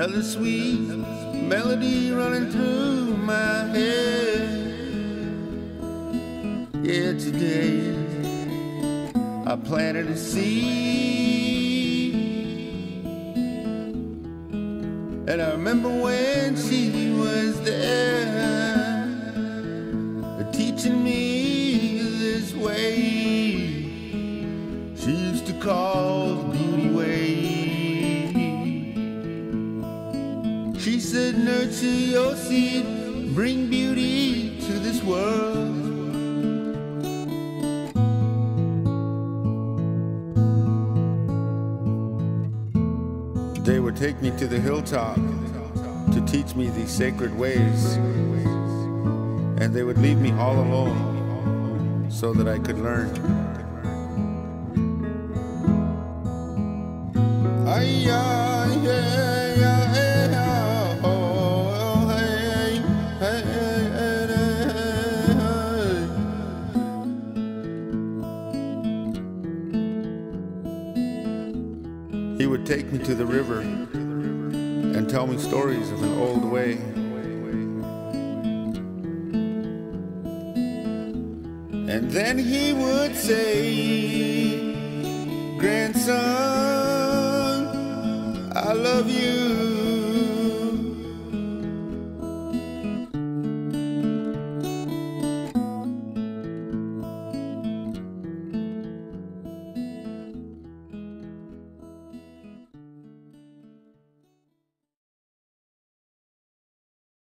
Another sweet melody running through my head. Yeah, today I planted a seed, and I remember when she was there, teaching me this way. She used to call the beauty way. She said, nurture your seed, bring beauty to this world. They would take me to the hilltop to teach me these sacred ways, and they would leave me all alone so that I could learn. He would take me to the river and tell me stories of an old way. And then he would say, grandson, I love you.